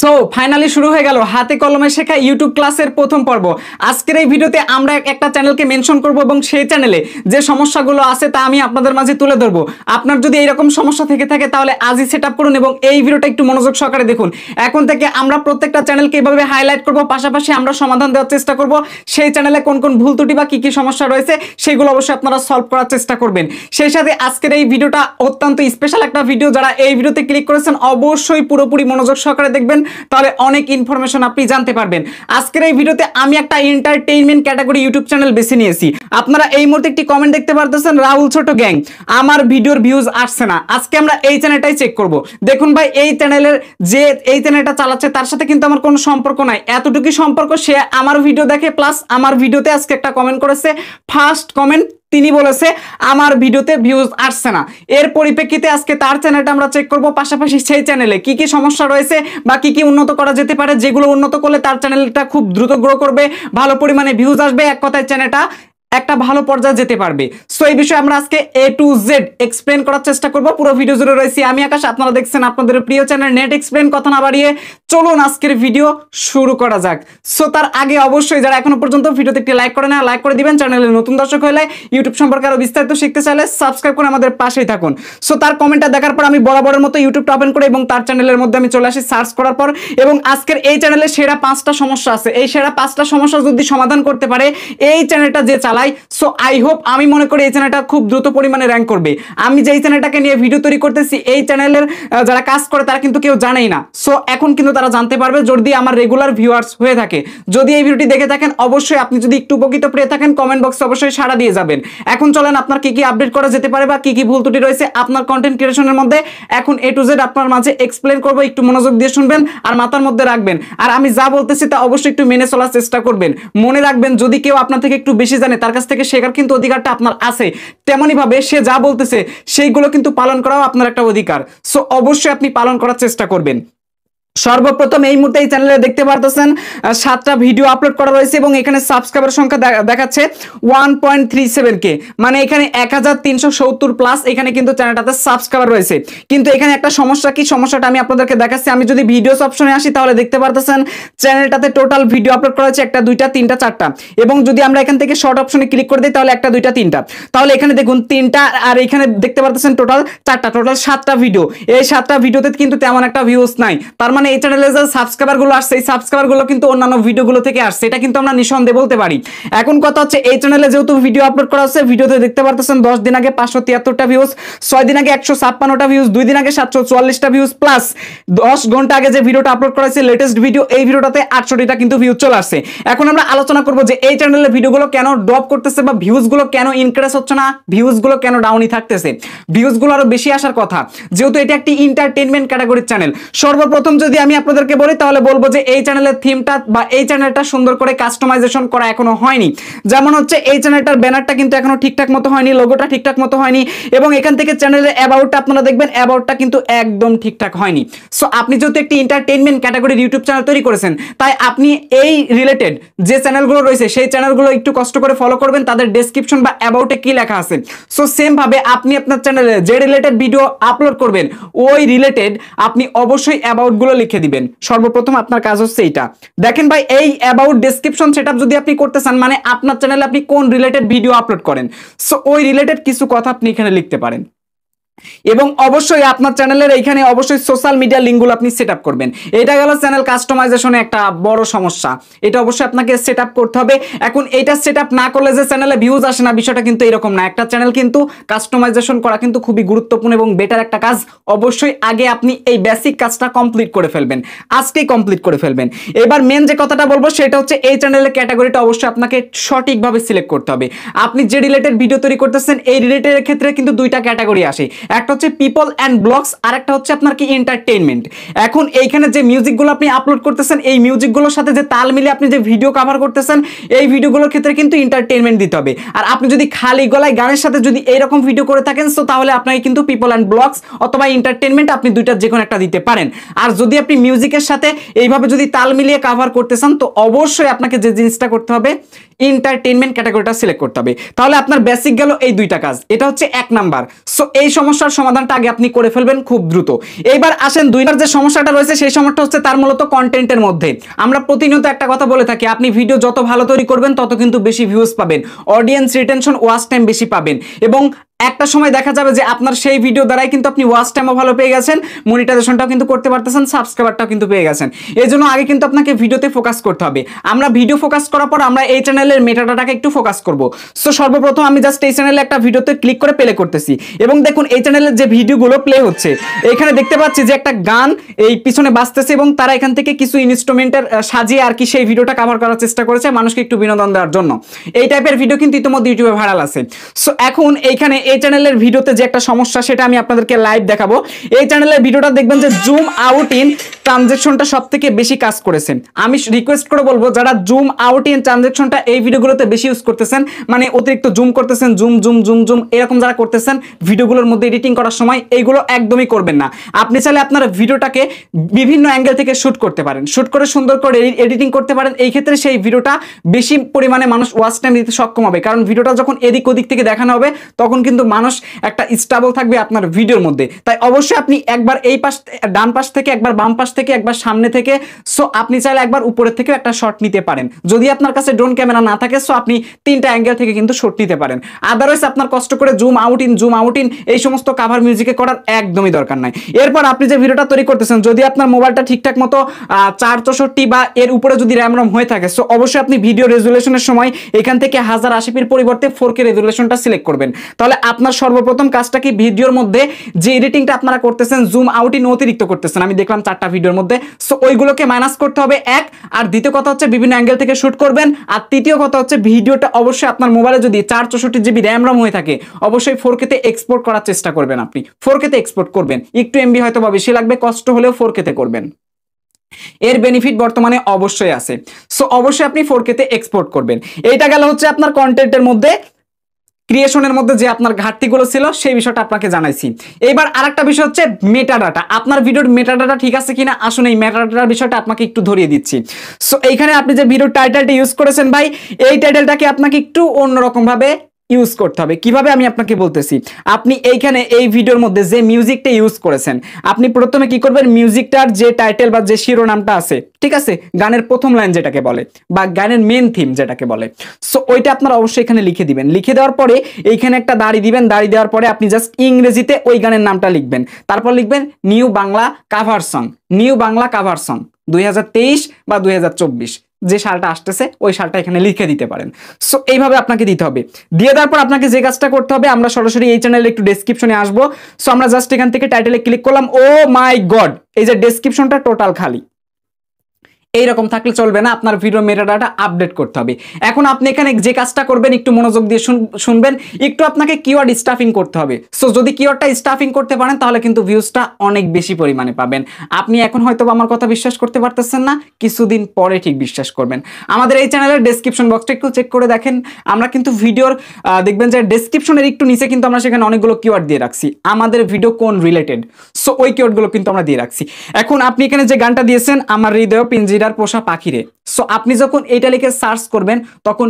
So finally শুরু হয়ে গেল হাতে কলমে শেখা ইউটিউব ক্লাসের প্রথম পর্ব। আজকের এই ভিডিওতে আমরা একটা চ্যানেলকে মেনশন করব এবং সেই চ্যানেলে যে সমস্যাগুলো আছে তা আমি আপনাদের মাঝে তুলে ধরবো। আপনার যদি এইরকম সমস্যা থেকে থাকে তাহলে আজই সেট আপ করুন এবং এই ভিডিওটা একটু মনোযোগ সহকারে দেখুন। এখন থেকে আমরা প্রত্যেকটা চ্যানেলকে এভাবে হাইলাইট করব, পাশাপাশি আমরা সমাধান দেওয়ার চেষ্টা করব। সেই চ্যানেলে কোন কোন ভুল ত্রুটি বা কী কী সমস্যা রয়েছে সেগুলো অবশ্যই আপনারা সলভ করার চেষ্টা করবেন। সেই সাথে আজকের এই ভিডিওটা অত্যন্ত স্পেশাল একটা ভিডিও, যারা এই ভিডিওতে ক্লিক করেছেন অবশ্যই পুরোপুরি মনোযোগ সহকারে দেখবেন, তাহলে অনেক ইনফরমেশন আপনি জানতে পারবেন। আজকের এই ভিডিওতে আমি একটা এন্টারটেইনমেন্ট ক্যাটাগরি ইউটিউব চ্যানেল বেছে নিয়েছি। আপনারা এই মুহূর্তে একটি কমেন্ট দেখতে পারতেছেন, রাহুল ছোট গ্যাং আমার ভিডিওর ভিউজ আসছে না। আজকে আমরা এই চ্যানেলটাই চেক করব। দেখুন ভাই, এই চ্যানেলটা চালাচ্ছে তার সাথে কিন্তু আমার কোনো সম্পর্ক নাই, এতটুকু সম্পর্ক সে আমার ভিডিও দেখে প্লাস আমার ভিডিওতে আজকে একটা কমেন্ট করেছে। ফার্স্ট কমেন্ট তিনি বলেছে আমার ভিডিওতে ভিউজ আসছে না। এর পরিপ্রেক্ষিতে আজকে তার চ্যানেলটা আমরা চেক করব, পাশাপাশি সেই চ্যানেলে কি কি সমস্যা রয়েছে বা কি কি উন্নত করা যেতে পারে, যেগুলো উন্নত করলে তার চ্যানেলটা খুব দ্রুত গ্রো করবে, ভালো পরিমাণে ভিউজ আসবে, এক কথায় চ্যানেলটা একটা ভালো পর্যায়ে যেতে পারবে। সো এই বিষয়ে আমরা আজকে এ টু জেড এক্সপ্লেন করার চেষ্টা করব। পুরো ভিডিও জুড়ে রয়েছি আমি আকাশ, আপনারা দেখছেন আপনাদের প্রিয় চ্যানেল নেট এক্সপ্লেন। কথা না বাড়িয়ে চলুন আজকের ভিডিও শুরু করা যাক। সো তার আগে অবশ্যই যারা এখনো পর্যন্ত ভিডিওতে একটি লাইক করে না, লাইক করে দিবেন। চ্যানেলে নতুন দর্শক হলে ইউটিউব সম্পর্কে আরো বিস্তারিত শিখতে চাইলে সাবস্ক্রাইব করে আমাদের পাশেই থাকুন। সো তার কমেন্টটা দেখার পর আমি বরাবরের মতো ইউটিউবটা ওপেন করে এবং তার চ্যানেলের মধ্যে আমি চলে আসি সার্চ করার পর, এবং আজকের এই চ্যানেলে সেরা 5টা সমস্যা আছে। এই সেরা 5টা সমস্যা যদি সমাধান করতে পারে এই চ্যানেলটা যে সো আই হোপ, আমি মনে করি এই চ্যানেলটা খুব দ্রুত পরিমাণে র্যাঙ্ক করবে। আমি যে চ্যানেলটাকে নিয়ে ভিডিও তৈরি করতেছি এই চ্যানেলের যারা কাজ করে তারা কিন্তু কেউ জানেই না। সো এখন কিন্তু তারা জানতে পারবে যদি আমার রেগুলার ভিউয়ার্স হয়ে থাকে। যদি এই ভিডিওটি দেখে থাকেন অবশ্যই আপনি যদি একটু উপকৃত পেয়ে থাকেন কমেন্ট বক্সে অবশ্যই সাড়া দিয়ে যাবেন। এখন চলেন আপনার কি কি আপডেট করা যেতে পারে বা কি কি ভুল ত্রুটি রয়েছে আপনার কন্টেন্ট ক্রিয়েশনের মধ্যে, এখন এ টু জেড আপনার মাঝে এক্সপ্লেন করবো। একটু মনোযোগ দিয়ে শুনবেন আর মাথার মধ্যে রাখবেন, আর আমি যা বলতেছি তা অবশ্যই একটু মেনে চলার চেষ্টা করবেন। মনে রাখবেন যদি কেউ আপনার থেকে একটু বেশি জানে তার কাছ থেকে শেখার কিন্তু অধিকারটা আপনার আছে, তেমনই ভাবে সে যা বলতেছে সেইগুলো কিন্তু পালন করাও আপনার একটা অধিকার। সো অবশ্যই আপনি পালন করার চেষ্টা করবেন। সর্বপ্রথম এই মুহূর্তে এই চ্যানেলে দেখতে পারতেছেন 7টা ভিডিও আপলোড করা রয়েছে এবং এখানে সাবস্ক্রাইবার সংখ্যা দেখাচ্ছে 1.37k, মানে এখানে 1370 প্লাস এখানে কিন্তু চ্যানেলটাতে সাবস্ক্রাইবার রয়েছে। কিন্তু এখানে একটা সমস্যা, কি সমস্যাটা আমি আপনাদেরকে দেখাচ্ছি। আমি যদি ভিডিওস অপশনে আসি তাহলে দেখতে পারতেছেন চ্যানেলটাতে টোটাল ভিডিও আপলোড করা হয়েছে 1, 2, 3, 4টা, এবং যদি আমরা এখান থেকে শর্ট অপশনে ক্লিক করে দিই তাহলে 1, 2, 3টা, তাহলে এখানে দেখুন 3টা আর এখানে দেখতে পারতেছেন টোটাল 4টা, টোটাল 7টা ভিডিও। এই 7টা ভিডিওতে কিন্তু তেমন একটা ভিউজ নাই, তার মানে এই চ্যানেলে যে সাবস্ক্রাইবারগুলো আসছে এই সাবস্ক্রাইবারগুলো কিন্তু অন্যান্য ভিডিওগুলো থেকে আসছে, এটা কিন্তু আমরা নিঃসন্দেহে বলতে পারি। এখন কথা হচ্ছে এই চ্যানেলে যেহেতু ভিডিও আপলোড করা হচ্ছে, ভিডিওতে দেখতে পারতেছেন 10 দিন আগে 573টা ভিউজ, 6 দিন আগে 156টা ভিউজ, 2 দিন আগে 744টা ভিউজ, প্লাস 10 ঘন্টা আগে যে ভিডিওটা আপলোড করা হয়েছে লেটেস্ট ভিডিও, এই ভিডিওটাতে 800টা কিন্তু ভিউজ চলে আসছে। এখন আমরা আলোচনা করব যে এই চ্যানেলে ভিডিওগুলো কেন ড্রপ করতেছে বা ভিউজগুলো কেন ইনক্রিজ হচ্ছে না, ভিউজগুলো কেন ডাউনই থাকতেছে। ভিউজগুলো আরো বেশি আসার কথা যেহেতু এটা একটি এন্টারটেইনমেন্ট ক্যাটাগরির চ্যানেল। সর্বপ্রথম যদি আমি আপনাদেরকে বলি তাহলে বলবো যে এই চ্যানেলের থিমটা বা এই চ্যানেলটা সুন্দর করে কাস্টমাইজেশন করা এখনো হয়নি। যেমন হচ্ছে এই চ্যানেলটার ব্যানারটা কিন্তু এখনো ঠিকঠাক মতো হয়নি, লোগোটা ঠিকঠাক মতো হয়নি, এবং এখান থেকে চ্যানেলের অ্যাবাউটটা আপনারা দেখবেন অ্যাবাউটটা কিন্তু একদম ঠিকঠাক হয়নি। সো আপনি যেহেতু একটি এন্টারটেইনমেন্ট ক্যাটাগরির ইউটিউব চ্যানেল তৈরি করেছেন তাই আপনি এই রিলেটেড যে চ্যানেলগুলো রয়েছে সেই চ্যানেলগুলো একটু কষ্ট করে ফলো করবেন, তাদের ডেসক্রিপশন বা অ্যাবাউটে কি লেখা আছে। সো সেম ভাবে আপনি আপনার চ্যানেলে যে রিলেটেড ভিডিও আপলোড করবেন ওই রিলেটেড আপনি অবশ্যই অ্যাবাউটগুলো লিখে দিবেন। সর্বপ্রথম আপনার কাজ হচ্ছে এটা। দেখেন ভাই, এই অ্যাবাউট ডেসক্রিপশন সেটআপ যদি আপনি করতে চান, মানে আপনার চ্যানেলে আপনি কোন রিলেটেড ভিডিও আপলোড করেন, সো ওই রিলেটেড কিছু কথা আপনি এখানে লিখতে পারেন। এবং অবশ্যই আপনার চ্যানেলের এইখানে অবশ্যই সোশ্যাল মিডিয়া লিঙ্কগুলো আপনি সেট আপ করবেন। এটা গেল চ্যানেল কাস্টমাইজেশনে একটা বড় সমস্যা, এটা অবশ্যই আপনাকে সেট আপ করতে হবে। এখন এটা সেট আপ না করলে যে চ্যানেলে ভিউজ আসে না বিষয়টা কিন্তু এরকম না। একটা চ্যানেল কিন্তু কাস্টমাইজেশন করা কিন্তু খুবই গুরুত্বপূর্ণ এবং বেটার একটা কাজ। অবশ্যই আগে আপনি এই বেসিক কাজটা কমপ্লিট করে ফেলবেন, আজকেই কমপ্লিট করে ফেলবেন। এবার মেন যে কথাটা বলবো সেটা হচ্ছে এই চ্যানেলের ক্যাটাগরিটা অবশ্যই আপনাকে সঠিকভাবে সিলেক্ট করতে হবে। আপনি যে রিলেটেড ভিডিও তৈরি করতেছেন এই রিলেটেডের ক্ষেত্রে কিন্তু 2টা ক্যাটাগরি আসে, একটা হচ্ছে পিপল অ্যান্ড ব্লগস আর একটা হচ্ছে আপনার কি এন্টারটেইনমেন্ট। এখন এইখানে যে মিউজিকগুলো আপনি আপলোড করতেছেন এই মিউজিকগুলোর সাথে যে তাল মিলে আপনি যে ভিডিও কভার করতেছেন এই ভিডিওগুলোর ক্ষেত্রে কিন্তু এন্টারটেইনমেন্ট দিতে হবে। আর আপনি যদি খালি গলায় গানের সাথে যদি এইরকম ভিডিও করে থাকেন সো তাহলে আপনাকে কিন্তু পিপল অ্যান্ড ব্লগস অথবা এন্টারটেইনমেন্ট, আপনি 2টার যে কোনো একটা দিতে পারেন। আর যদি আপনি মিউজিকের সাথে এইভাবে যদি তাল মিলিয়ে কভার করতে চান তো অবশ্যই আপনাকে যে জিনিসটা করতে হবে এন্টারটেইনমেন্ট ক্যাটাগরিটা সিলেক্ট করতে হবে। তাহলে আপনার বেসিক গেল এই 2টা কাজ, এটা হচ্ছে 1 নাম্বার। সো এই সমস্যা সমস্যার সমাধানটা আগে আপনি করে ফেলবেন খুব দ্রুত। এইবার আসেন দুই নম্বর যে সমস্যাটা রয়েছে সেই সমস্যাটা হচ্ছে তার মূলত কন্টেন্টের মধ্যে। আমরা প্রতিনিয়ত একটা কথা বলে থাকি, আপনি ভিডিও যত ভালো তৈরি করবেন তত কিন্তু বেশি ভিউজ পাবেন, অডিয়েন্স রিটেনশন, ওয়াচ টাইম বেশি পাবেন, এবং একটা সময় দেখা যাবে যে আপনার সেই ভিডিও দ্বারাই কিন্তু আপনি ওয়াচ টাইমও ভালো পেয়ে গেছেন, মনিটাইজেশনটাও কিন্তু করতে পারতেছেন, সাবস্ক্রাইবারটাও কিন্তু পেয়ে গেছেন। এই জন্য আগে কিন্তু আপনাকে ভিডিওতে ফোকাস করতে হবে। আমরা ভিডিও ফোকাস করার পর আমরা এই চ্যানেলের মেটাডাটাকে একটু ফোকাস করব। সো সর্বপ্রথম আমি জাস্ট এই চ্যানেলে একটা ভিডিওতে ক্লিক করে প্লে করতেছি এবং দেখুন এই চ্যানেলের যে ভিডিওগুলো প্লে হচ্ছে এখানে দেখতে পাচ্ছি যে একটা গান এই পিছনে বাজতেছে এবং তারা এখান থেকে কিছু ইনস্ট্রুমেন্টের সাজিয়ে আর কি সেই ভিডিওটা কভার করার চেষ্টা করেছে মানুষকে একটু বিনোদন দেওয়ার জন্য। এই টাইপের ভিডিও কিন্তু ইতিমধ্যে ইউটিউবে ভাইরাল আছে। সো এখন এইখানে এই চ্যানেলের ভিডিওতে যে একটা সমস্যা সেটা আমি আপনাদেরকে লাইভ দেখাবো। এই চ্যানেলের ভিডিওটা দেখবেন যে জুম আউট ইন ট্রানজেকশনটা সবথেকে বেশি কাজ করেছে। আমি রিকোয়েস্ট করে বলবো যারা জুম আউট ইন ট্রানজেকশনটা এই ভিডিওগুলোতে বেশি ইউজ করতেছেন, মানে অতিরিক্ত জুম করতেছেন, জুম জুম জুম জুম এরকম যারা করতেছেন ভিডিওগুলোর মধ্যে এডিটিং করার সময়, এইগুলো একদমই করবেন না। আপনি চাইলে আপনার ভিডিওটাকে বিভিন্ন অ্যাঙ্গেল থেকে শ্যুট করতে পারেন, শ্যুট করে সুন্দর করে এডিটিং করতে পারেন। এই ক্ষেত্রে সেই ভিডিওটা বেশি পরিমাণে মানুষ ওয়াচ টাইম দিতে সক্ষম হবে, কারণ ভিডিওটা যখন এদিক ওদিক থেকে দেখানো হবে তখন কিন্তু মানুষ একটা স্টেবল থাকবে আপনার ভিডিওর মধ্যে। তাই অবশ্যই আপনি একবার এই পাশ, ডান পাশ থেকে, একবার বাম পাশ থেকে, একবার সামনে থেকে, সো আপনি চাইলে একবার উপরের থেকে একটা শট নিতে পারেন যদি আপনার কাছে ড্রোন ক্যামেরা না থাকে। সো আপনি তিনটা অ্যাঙ্গেল থেকে কিন্তু শট নিতে পারেন, আদারওয়াইজ আপনার কষ্ট করে জুম আউট ইন এই সমস্ত কাভার মিউজিকে করার একদমই দরকার নাই। এরপর আপনি যে ভিডিওটা তৈরি করতেছেন যদি আপনার মোবাইলটা ঠিকঠাক মতো 464 বা এর উপরে যদি র্যাম হয়ে থাকে, সো অবশ্যই আপনি ভিডিও রেজুলেশনের সময় এখান থেকে 1080p পরিবর্তে 4K রেজুলেশনটা সিলেক্ট করবেন। তাহলে আপনার সর্বপ্রথম কাজটা কি, ভিডিওর মধ্যে যে এডিটিংটা আপনারা করতেছেন জুম আউট ইন অতিরিক্ত করতেছেন, আমি দেখলাম 4টা ভিডিওর মধ্যে, সো ওইগুলোকে মাইনাস করতে হবে এক। আর দ্বিতীয় কথা হচ্ছে বিভিন্ন অ্যাঙ্গেল থেকে শুট করবেন। আর তৃতীয় কথা হচ্ছে ভিডিওটা অবশ্যই আপনার মোবাইলে যদি 464GB RAM হয়ে থাকে অবশ্যই 4K তে এক্সপোর্ট করার চেষ্টা করবেন। আপনি 4K তে এক্সপোর্ট করবেন, একটু MB হয়তো বা বেশি লাগবে, কষ্ট হলেও 4K তে করবেন, এর বেনিফিট বর্তমানে অবশ্যই আছে। সো অবশ্যই আপনি 4K তে এক্সপোর্ট করবেন। এইটা গেল হচ্ছে আপনার কন্টেন্টের মধ্যে, ক্রিয়েশনের মধ্যে যে আপনার ঘাটতিগুলো ছিল সেই বিষয়টা আপনাকে জানাইছি। এবার আরেকটা বিষয় হচ্ছে মেটাডাটা, আপনার ভিডিওর মেটাডাটা ঠিক আছে কিনা। আসুন এই মেটাডাটার বিষয়টা আপনাকে একটু ধরিয়ে দিচ্ছি। সো এইখানে আপনি যে ভিডিও টাইটেলটা ইউজ করেছেন ভাই, এই টাইটেলটাকে আপনাকে একটু অন্যরকমভাবে ইউজ করতে হবে। কিভাবে আমি আপনাকে বলতেছি। আপনি এইখানে এই ভিডিওর মধ্যে যে মিউজিকটা ইউজ করেছেন, আপনি প্রথমে কি করবেন, মিউজিকটার যে টাইটেল বা যে শিরোনামটা আছে, ঠিক আছে, গানের প্রথম লাইন যেটাকে বলে বা গানের মেন থিম যেটাকে বলে, সো ওইটা আপনারা অবশ্যই এখানে লিখে দিবেন। লিখে দেওয়ার পরে এইখানে একটা দাড়ি দিবেন, দাড়ি দেওয়ার পরে আপনি জাস্ট ইংরেজিতে ওই গানের নামটা লিখবেন। তারপর লিখবেন new Bangla cover song, new Bangla cover song 2023 বা 2024, যে সালটা আসতেছে ওই সালটা এখানে লিখে দিতে পারেন। সো এইভাবে আপনাকে দিতে হবে। দিয়ে তারপর আপনাকে যে কাজটা করতে হবে, আমরা সরাসরি এই চ্যানেলে একটু ডেসক্রিপশনে আসবো। সো আমরা জাস্ট এখান থেকে টাইটেলে ক্লিক করলাম। ও মাই গড, এই যে ডেসক্রিপশনটা টোটাল খালি, এইরকম থাকলে চলবে না, আপনার ভিডিও মেটাডাটা আপডেট করতে হবে। এখন আপনি এখানে যে কাজটা করবেন একটু মনোযোগ দিয়ে শুনবেন, একটু আপনাকে কিওয়ার্ড স্টাফিং করতে হবে। সো যদি কিওয়ার্ডটা স্টাফিং করতে পারেন তাহলে কিন্তু ভিউজটা অনেক বেশি পরিমাণে পাবেন। আপনি এখন হয়তো আমার কথা বিশ্বাস করতে পারতেছেন না, কিছুদিন পরে ঠিক বিশ্বাস করবেন। আমাদের এই চ্যানেলের ডেসক্রিপশন বক্সটা একটু চেক করে দেখেন, আমরা কিন্তু ভিডিওর দেখবেন যে ডেসক্রিপশনের একটু নিচে কিন্তু আমরা সেখানে অনেকগুলো কিওয়ার্ড দিয়ে রাখছি, আমাদের ভিডিও কোন রিলেটেড, সো ওই কিওয়ার্ডগুলো কিন্তু আমরা দিয়ে রাখছি। এখন আপনি এখানে যে গানটা দিয়েছেন, আমার হৃদয় পিঞ্জিরা পোষা পাখিরে, সো আপনি যখন এইটা লিখে সার্চ করবেন তখন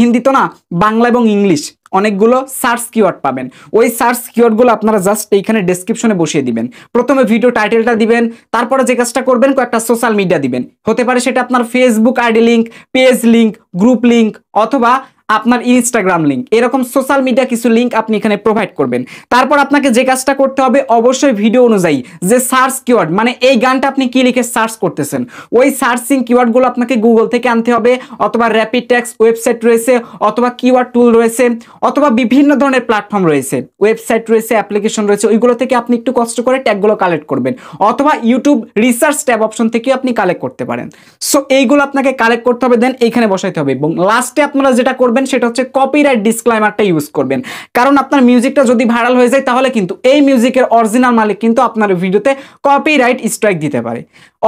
হিন্দি তো না, বাংলা এবং ইংলিশ অনেকগুলো সার্চ কিওয়ার্ড পাবেন। ওই সার্চ কিওয়ার্ডগুলো আপনারা জাস্ট এইখানে ডেসক্রিপশনে বসিয়ে দিবেন। প্রথমে ভিডিও টাইটেলটা দিবেন, তারপরে যে কাজটা করবেন কয়েকটা সোশ্যাল মিডিয়া দিবেন, হতে পারে সেটা আপনার Facebook ID link, page link, group link অথবা আপনার ইনস্টাগ্রাম লিঙ্ক, এরকম সোশ্যাল মিডিয়া কিছু লিঙ্ক আপনি এখানে প্রোভাইড করবেন। তারপর আপনাকে যে কাজটা করতে হবে অবশ্যই ভিডিও অনুযায়ী যে সার্চ কিওয়ার্ড, মানে এই গানটা আপনি কি লিখে সার্চ করতেছেন ওই সার্চিং কিওয়ার্ডগুলো আপনাকে গুগল থেকে আনতে হবে, অথবা র্যাপিড ট্যাক্স ওয়েবসাইট রয়েছে, অথবা কিওয়ার্ড টুল রয়েছে, অথবা বিভিন্ন ধরনের প্ল্যাটফর্ম রয়েছে, ওয়েবসাইট রয়েছে, অ্যাপ্লিকেশন রয়েছে, ওইগুলো থেকে আপনি একটু কষ্ট করে ট্যাগগুলো কালেক্ট করবেন, অথবা ইউটিউব রিসার্চ ট্যাব অপশন থেকে আপনি কালেক্ট করতে পারেন। সো এইগুলো আপনাকে কালেক্ট করতে হবে, দেন এইখানে বসাইতে হবে। এবং লাস্টে আপনারা যেটা করবেন সেটা হচ্ছে কপিরাইট ডিসক্লেইমারটা ইউজ করবেন, কারণ আপনার মিউজিকটা যদি ভাইরাল হয়ে যায় তাহলে কিন্তু এই মিউজিকের অরিজিনাল মালিক কিন্তু আপনার ভিডিওতে কপিরাইট স্ট্রাইক দিতে পারে।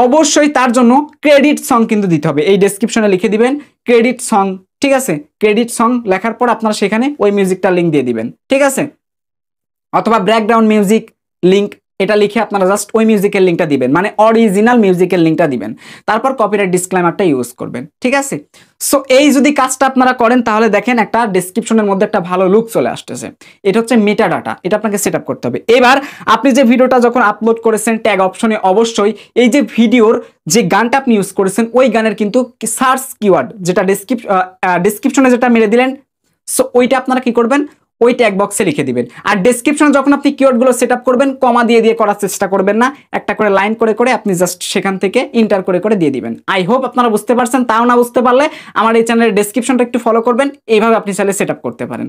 অবশ্যই তার জন্য ক্রেডিট সং কিন্তু দিতে হবে, এই ডেসক্রিপশনে লিখে দিবেন ক্রেডিট সং, ঠিক আছে। ক্রেডিট সং লেখার পর আপনারা সেখানে ওই মিউজিকটা লিংক দিয়ে দিবেন, ঠিক আছে, অথবা ব্যাকগ্রাউন্ড মিউজিক লিংক এটা লিখে আপনারা জাস্ট ওই মিউজিকের লিংকটা দিবেন, মানে অরিজিনাল মিউজিকের লিংকটা দিবেন, তারপর কপিরাইট ডিসক্লেমারটা ইউজ করবেন, ঠিক আছে? সো এই যদি কাজটা আপনারা করেন তাহলে দেখেন একটা ডেসক্রিপশনের মধ্যে একটা ভালো লুক চলে আসতেছে। এটা হচ্ছে মেটা ডাটা, এটা আপনাকে সেট আপ করতে হবে। এবার আপনি যে ভিডিওটা যখন আপলোড করেছেন ট্যাগ অপশনে অবশ্যই এই যে ভিডিওর যে গানটা আপনি ইউজ করেছেন ওই গানের কিন্তু সার্চ কিওয়ার্ড যেটা ডেসক্রিপশনে যেটা মেরে দিলেন, সো ওইটা আপনারা কি করবেন, ওই ট্যাগ বক্সে লিখে দিবেন। আর ডেসক্রিপশনে যখন আপনি কিওয়ার্ডগুলো সেট আপ করবেন কমা দিয়ে দিয়ে করার চেষ্টা করবেন না, একটা করে লাইন করে করে আপনি জাস্ট সেখান থেকে ইন্টার করে করে দিয়ে দিবেন। আই হোপ আপনারা বুঝতে পারছেন, তাও না বুঝতে পারলে আমার এই চ্যানেলের ডেসক্রিপশনটা একটু ফলো করবেন, এইভাবে আপনি চাইলে সেট আপ করতে পারেন।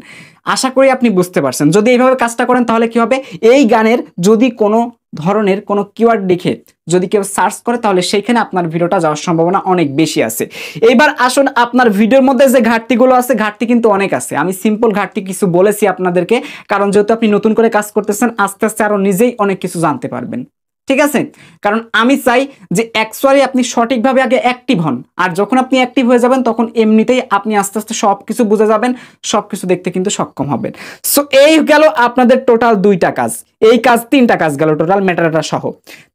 আশা করি আপনি বুঝতে পারছেন। যদি এইভাবে কাজটা করেন তাহলে কি হবে, এই গানের যদি কোনো ধরনের কোনো কিওয়ার্ড লিখে যদি কেউ সার্চ করে তাহলে সেইখানে আপনার ভিডিওটা যাওয়ার সম্ভাবনা অনেক বেশি আছে। এইবার আসুন আপনার ভিডিওর মধ্যে যে ঘাটতিগুলো আছে, ঘাটতি কিন্তু অনেক আছে, আমি সিম্পল ঘাটতি কিছু বলেছি আপনাদেরকে, কারণ যেহেতু আপনি নতুন করে কাজ করতেছেন আস্তে আস্তে আরও নিজেই অনেক কিছু জানতে পারবেন, ঠিক আছে? কারণ আমি চাই যে অ্যাকচুয়ালি আপনি সঠিকভাবে আগে অ্যাক্টিভ হন, আর যখন আপনি অ্যাক্টিভ হয়ে যাবেন তখন এমনিতেই আপনি আস্তে আস্তে সব কিছু বুঝে যাবেন, সব কিছু দেখতে কিন্তু সক্ষম হবেন। সো এই গেল আপনাদের টোটাল দুইটা কাজ, এই কাজ তিনটা কাজ গেল টোটাল মেটা ডাটা সহ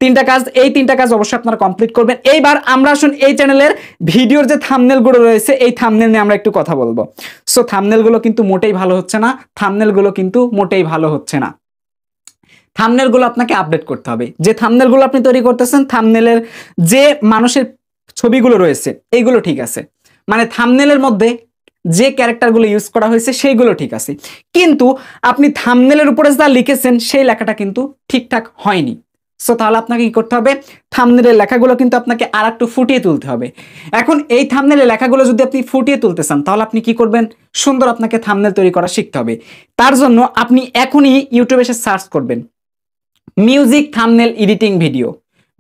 তিনটা কাজ। এই তিনটা কাজ অবশ্যই আপনারা কমপ্লিট করবেন। এইবার আমরা আসুন এই চ্যানেলের ভিডিওর যে থাম্বনেলগুলো রয়েছে এই থাম্বনেল নিয়ে আমরা একটু কথা বলবো। সো থাম্বনেলগুলো কিন্তু মোটেই ভালো হচ্ছে না, থাম্বনেলগুলো কিন্তু মোটেই ভালো হচ্ছে না। থাম্বনেলগুলো আপনাকে আপডেট করতে হবে। যে থাম্বনেলগুলো আপনি তৈরি করতেছেন থাম্বনেলের যে মানুষের ছবিগুলো রয়েছে এইগুলো ঠিক আছে, মানে থাম্বনেলের মধ্যে যে ক্যারেক্টারগুলো ইউজ করা হয়েছে সেইগুলো ঠিক আছে, কিন্তু আপনি থাম্বনেলের উপরে যা লিখেছেন সেই লেখাটা কিন্তু ঠিকঠাক হয়নি। সো তাহলে আপনাকে কি করতে হবে, থাম্বনেলের লেখাগুলো কিন্তু আপনাকে আর একটু ফুটিয়ে তুলতে হবে। এখন এই থাম্বনেলের লেখাগুলো যদি আপনি ফুটিয়ে তুলতে চান তাহলে আপনি কি করবেন, সুন্দর আপনাকে থাম্বনেল তৈরি করা শিখতে হবে। তার জন্য আপনি এখনই ইউটিউবে এসে সার্চ করবেন music thumbnail editing video,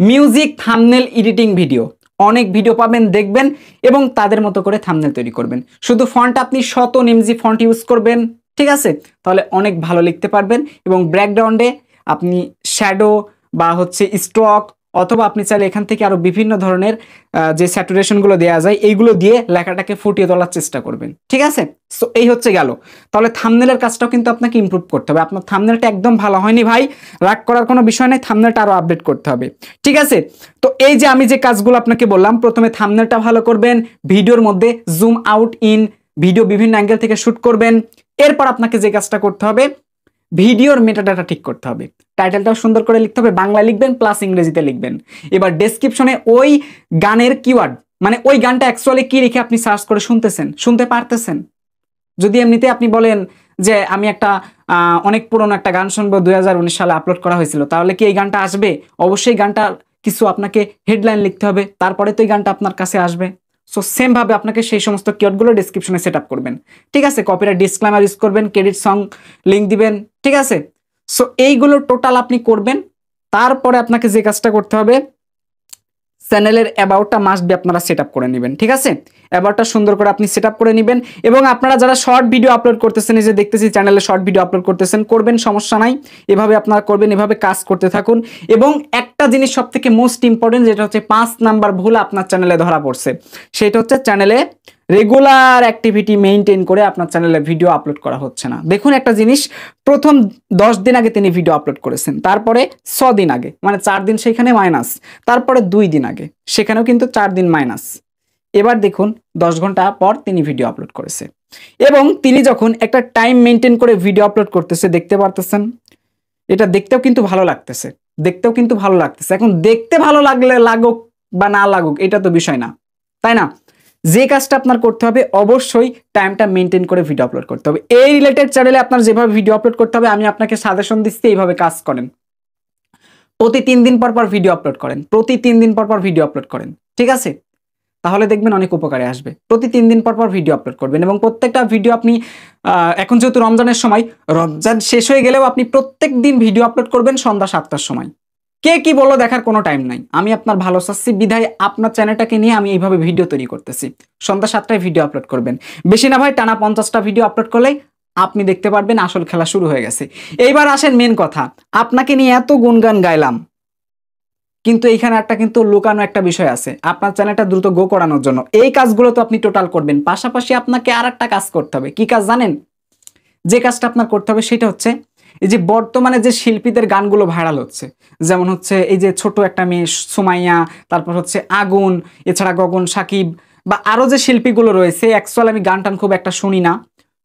music thumbnail editing video, অনেক ভিডিও পাবেন, দেখবেন এবং তাদের মতো করে থাম্বনেল তৈরি করবেন। শুধু ফন্ট আপনি 100 MG ফন্ট ইউজ করবেন, ঠিক আছে? তাহলে অনেক ভালো লিখতে পারবেন এবং ব্যাকগ্রাউন্ডে আপনি শ্যাডো বা হচ্ছে স্ট্রোক অথবা আপনি চাইলে এখান থেকে আরও বিভিন্ন ধরনের যে স্যাচুরেশনগুলো দেওয়া যায় এইগুলো দিয়ে লেখাটাকে ফুটিয়ে তোলার চেষ্টা করবেন, ঠিক আছে? সো এই হচ্ছে গেল। তাহলে থাম্বনেলের কাজটাও কিন্তু আপনাকে ইমপ্রুভ করতে হবে। আপনার থাম্বনেলটা একদম ভালো হয়নি ভাই, রাগ করার কোনো বিষয় নেই, থাম্বনেলটা আরও আপডেট করতে হবে, ঠিক আছে? তো এই যে আমি যে কাজগুলো আপনাকে বললাম, প্রথমে থাম্বনেলটা ভালো করবেন, ভিডিওর মধ্যে জুম আউট ইন, ভিডিও বিভিন্ন অ্যাঙ্গেল থেকে শ্যুট করবেন। এরপর আপনাকে যে কাজটা করতে হবে, ভিডিওর মেটাডাটা ঠিক করতে হবে, টাইটেলটাও সুন্দর করে লিখতে হবে, বাংলায় লিখবেন প্লাস ইংরেজিতে লিখবেন। এবার ডেসক্রিপশনে ওই গানের কিওয়ার্ড, মানে ওই গানটা অ্যাকচুয়ালি কি লিখে আপনি সার্চ করে শুনতে পারতেছেন। যদি এমনিতে আপনি বলেন যে আমি একটা অনেক পুরনো একটা গান শুনবো 2019 সালে আপলোড করা হয়েছিল, তাহলে কি এই গানটা আসবে? অবশ্যই গানটা কিছু আপনাকে হেডলাইন লিখতে হবে, তারপরে তো এই গানটা আপনার কাছে আসবে। সো সেমভাবে আপনাকে সেই সমস্ত কিওয়ার্ডগুলো ডেসক্রিপশনে সেট আপ করবেন, ঠিক আছে? কপিরাইট ডিসক্লেমার ইউজ করবেন, ক্রেডিট সং লিঙ্ক দিবেন, ঠিক আছে? সো এইগুলো টোটাল আপনি করবেন। তারপরে আপনাকে যে কাজটা করতে হবে, চ্যানেলের অ্যাবাউটটা মাস্ট বি আপনারা সেট আপ করে নেবেন, ঠিক আছে? অ্যাবাউটটা সুন্দর করে আপনি সেট আপ করে নেবেন। এবং আপনারা যারা শর্ট ভিডিও আপলোড করতেছেন, এই যে দেখতেছি চ্যানেলে শর্ট ভিডিও আপলোড করতেছেন, করবেন, সমস্যা নাই, এভাবে আপনারা করবেন, এভাবে কাজ করতে থাকুন। এবং একটা জিনিস সবথেকে মোস্ট ইম্পর্টেন্ট যেটা হচ্ছে 5 নাম্বার ভুল আপনার চ্যানেলে ধরা পড়ছে, সেটা হচ্ছে চ্যানেলে রেগুলার অ্যাক্টিভিটি মেনটেন করে আপনার চ্যানেলে ভিডিও আপলোড করা হচ্ছে না। দেখুন একটা জিনিস, প্রথম 10 দিন আগে তিনি ভিডিও আপলোড করেছেন, তারপরে 6 দিন আগে, মানে 4 দিন সেখানে মাইনাস, তারপরে 2 দিন আগে, সেখানেও কিন্তু 4 দিন মাইনাস। এবার দেখুন 10 ঘন্টা পর তিনি ভিডিও আপলোড করেছে, এবং তিনি যখন একটা টাইম মেনটেন করে ভিডিও আপলোড করতেছে দেখতে পারতেছেন, এটা দেখতেও কিন্তু ভালো লাগতেছে, এখন দেখতে ভালো লাগলে লাগুক বা না লাগুক এটা তো বিষয় না, তাই না? যে কাজটা আপনার করতে হবে, অবশ্যই টাইমটা মেনটেন করে ভিডিও আপলোড করতে হবে। এই রিলেটেড চ্যানেলে আপনার যেভাবে ভিডিও আপলোড করতে হবে আমি আপনাকে সাজেশন দিচ্ছি, এইভাবে কাজ করেন, প্রতি 3 দিন পর পর ভিডিও আপলোড করেন, ঠিক আছে? তাহলে দেখবেন অনেক উপকারে আসবে। প্রতি 3 দিন পর পর ভিডিও আপলোড করবেন এবং প্রত্যেকটা ভিডিও আপনি, এখন যেহেতু রমজানের সময়, রমজান শেষ হয়ে গেলেও আপনি প্রত্যেক দিন ভিডিও আপলোড করবেন সন্ধ্যা 7টার সময়। কে কি বললো দেখার কোনো টাইম নাই, আমি আপনার ভালো চাচ্ছি বিধায় আপনার চ্যানেলটাকে নিয়ে আমি এইভাবে ভিডিও তৈরি করতেছি। সন্ধ্যা 7টায় ভিডিও আপলোড করবেন, বেশি না ভাই, টানা 50টা ভিডিও আপলোড করলেই আপনি দেখতে পারবেন আসল খেলা শুরু হয়ে গেছে। এইবার আসেন মেন কথা, আপনাকে নিয়ে এত গুণগান গাইলাম, কিন্তু এইখানে একটা কিন্তু লুকানো একটা বিষয় আছে আপনার চ্যানেলটা দ্রুত গো করানোর জন্য। এই কাজগুলো তো আপনি টোটাল করবেন, পাশাপাশি আপনাকে আর একটা কাজ করতে হবে। কি কাজ জানেন? যে কাজটা আপনার করতে হবে সেটা হচ্ছে এই যে বর্তমানে যে শিল্পীদের গানগুলো ভাইরাল হচ্ছে, যেমন হচ্ছে এই যে ছোট একটা মেয়ে সুমাইয়া, তারপর হচ্ছে আগুন, এছাড়া গগন সাকিব বা আরও যে শিল্পীগুলো রয়েছে, অ্যাকচুয়ালি আমি গান টান খুব একটা শুনি না,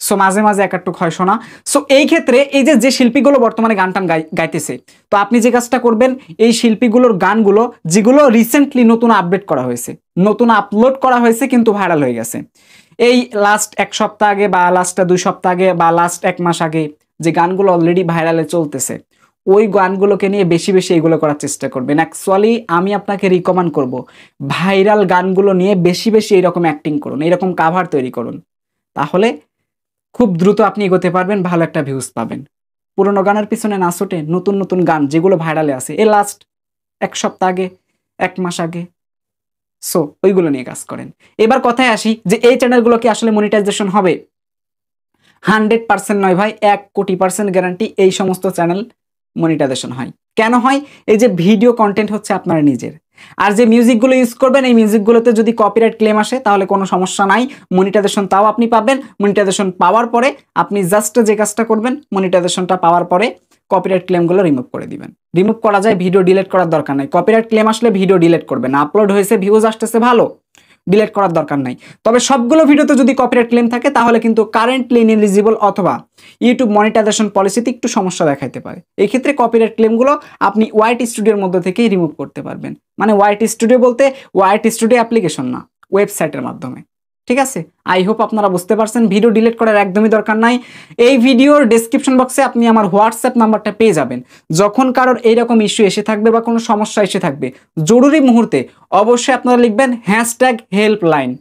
সো মাঝে মাঝে এক একটু হয় শোনা। সো এই ক্ষেত্রে এই যে যে শিল্পীগুলো বর্তমানে গান টান গাইতেছে, তো আপনি যে কাজটা করবেন, এই শিল্পীগুলোর গানগুলো যেগুলো রিসেন্টলি নতুন আপডেট করা হয়েছে, নতুন আপলোড করা হয়েছে কিন্তু ভাইরাল হয়ে গেছে, এই লাস্ট এক সপ্তাহ আগে বা লাস্ট 2 সপ্তাহ আগে বা লাস্ট 1 মাস আগে যে গানগুলো অলরেডি ভাইরালে চলতেছে, ওই গানগুলোকে নিয়ে বেশি বেশি এগুলো করার চেষ্টা করবেন। অ্যাকচুয়ালি আমি আপনাকে রিকমেন্ড করব, ভাইরাল গানগুলো নিয়ে বেশি বেশি এইরকম অ্যাক্টিং করুন, এরকম কাভার তৈরি করুন, তাহলে খুব দ্রুত আপনি এগোতে পারবেন, ভালো একটা ভিউজ পাবেন। পুরনো গানের পিছনে না ছুটে নতুন নতুন গান যেগুলো ভাইরালে আছে এই লাস্ট 1 সপ্তাহ আগে, 1 মাস আগে, সো ওইগুলো নিয়ে কাজ করেন। এবার কথায় আসি যে এই চ্যানেলগুলো কি আসলে মনিটাইজেশন হবে? 100% নয় ভাই, 1,00,000% গ্যারান্টি এই সমস্ত চ্যানেল মনিটাইজেশন হয়। কেন হয়? এই যে ভিডিও কন্টেন্ট হচ্ছে আপনার নিজের, আর যে মিউজিকগুলো ইউজ করবেন এই মিউজিকগুলোতে যদি কপিরাইট ক্লেম আসে তাহলে কোনো সমস্যা নাই, মনিটাইজেশন তাও আপনি পাবেন। মনিটাইজেশন পাওয়ার পরে আপনি জাস্ট যে কাজটা করবেন, মনিটাইজেশনটা পাওয়ার পরে কপিরাইট ক্লেমগুলো রিমুভ করে দিবেন। রিমুভ করা যায়, ভিডিও ডিলিট করার দরকার নাই। কপিরাইট ক্লেম আসলে ভিডিও ডিলিট করবেন, আপলোড হয়েছে, ভিউজ আসতেছে, ভালো, ডিলিট করার দরকার নাই। তবে সবগুলো ভিডিওতে যদি কপিরাইট ক্লেম থাকে তাহলে কিন্তু কারেন্টলি ইনএলিজিবল অথবা ইউটিউব মনিটাইজেশন পলিসিতে একটু সমস্যা দেখাইতে পারে। এই ক্ষেত্রে কপিরাইট ক্লেমগুলো আপনি ওয়াইট স্টুডিওর মধ্যে থেকেই রিমুভ করতে পারবেন। মানে ওয়াইট স্টুডিও বলতে ওয়াইট স্টুডিও অ্যাপ্লিকেশন না, ওয়েবসাইটের মাধ্যমে, ঠিক আছে? আই হোপ আপনারা বুঝতে পারছেন। ভিডিও ডিলিট করার একদমই দরকার নাই। এই ভিডিওর ডেসক্রিপশন বক্সে আপনি আমার হোয়াটসঅ্যাপ নাম্বারটা পেয়ে যাবেন। যখন কারোর এইরকম ইস্যু এসে থাকবে বা কোনো সমস্যা এসে থাকবে, জরুরি মুহূর্তে অবশ্যই আপনারা লিখবেন হ্যাশট্যাগ হেল্পলাইন,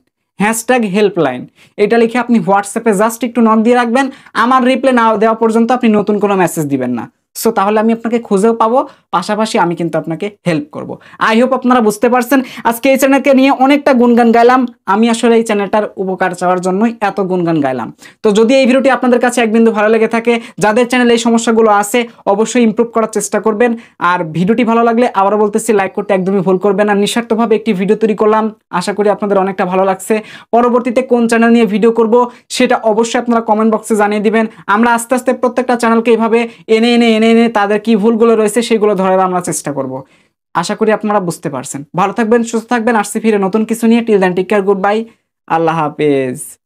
হ্যাশট্যাগ হেল্পলাইন। এটা লিখে আপনি হোয়াটসঅ্যাপে জাস্ট একটু নক দিয়ে রাখবেন। আমার রিপ্লাই না দেওয়া পর্যন্ত আপনি নতুন কোনো মেসেজ দিবেন না। সো তাহলে আমি আপনাকে খুঁজেও পাবো, পাশাপাশি আমি কিন্তু আপনাকে হেল্প করব। আই হোপ আপনারা বুঝতে পারছেন। আজকে এই চ্যানেলকে নিয়ে অনেকটা গুণগান গাইলাম, আমি আসলে এই চ্যানেলটার উপকার চাওয়ার জন্যই এত গুণগান গাইলাম। তো যদি এই ভিডিওটি আপনাদের কাছে এক বিন্দু ভালো লেগে থাকে, যাদের চ্যানেলে এই সমস্যাগুলো আছে অবশ্যই ইমপ্রুভ করার চেষ্টা করবেন। আর ভিডিওটি ভালো লাগলে আবারও বলতেছি, লাইক করতে একদমই ভুল করবেন। আর নিঃস্বার্থভাবে একটি ভিডিও তৈরি করলাম, আশা করি আপনাদের অনেকটা ভালো লাগছে। পরবর্তীতে কোন চ্যানেল নিয়ে ভিডিও করব সেটা অবশ্যই আপনারা কমেন্ট বক্সে জানিয়ে দিবেন। আমরা আস্তে আস্তে প্রত্যেকটা চ্যানেলকে এইভাবে এনে তাদের কি ভুলগুলো রয়েছে সেগুলো ধরার আমরা চেষ্টা করব। আশা করি আপনারা বুঝতে পারছেন। ভালো থাকবেন, সুস্থ থাকবেন। আসছি ফিরে নতুন কিছু নিয়ে। Till then, take care, good bye, আল্লাহ হাফেজ।